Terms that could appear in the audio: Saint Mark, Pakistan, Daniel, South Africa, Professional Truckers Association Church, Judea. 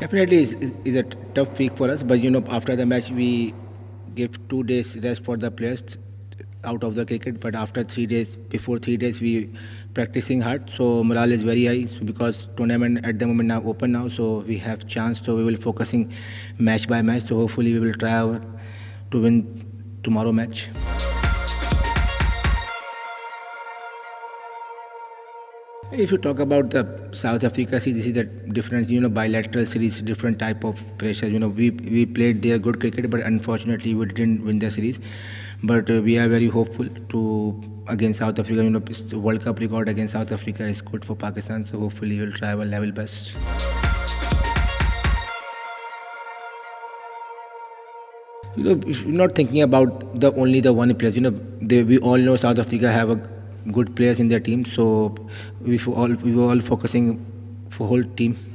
Definitely is a tough week for us, but after the match we give 2 days rest for the players out of the cricket, but after 3 days, before 3 days we practicing hard, so morale is very high because tournament at the moment now open now, so we have chance, so we will focusing match by match, so hopefully we will try our to win tomorrow match. If you talk about the South Africa series, this is a different, bilateral series, different type of pressure. We played their good cricket, but unfortunately we didn't win the series. But we are very hopeful to against South Africa. The World Cup record against South Africa is good for Pakistan, so hopefully we'll try our level best. You're not thinking about only the one player. We all know South Africa have a good players in their team, so we were all focusing for whole team.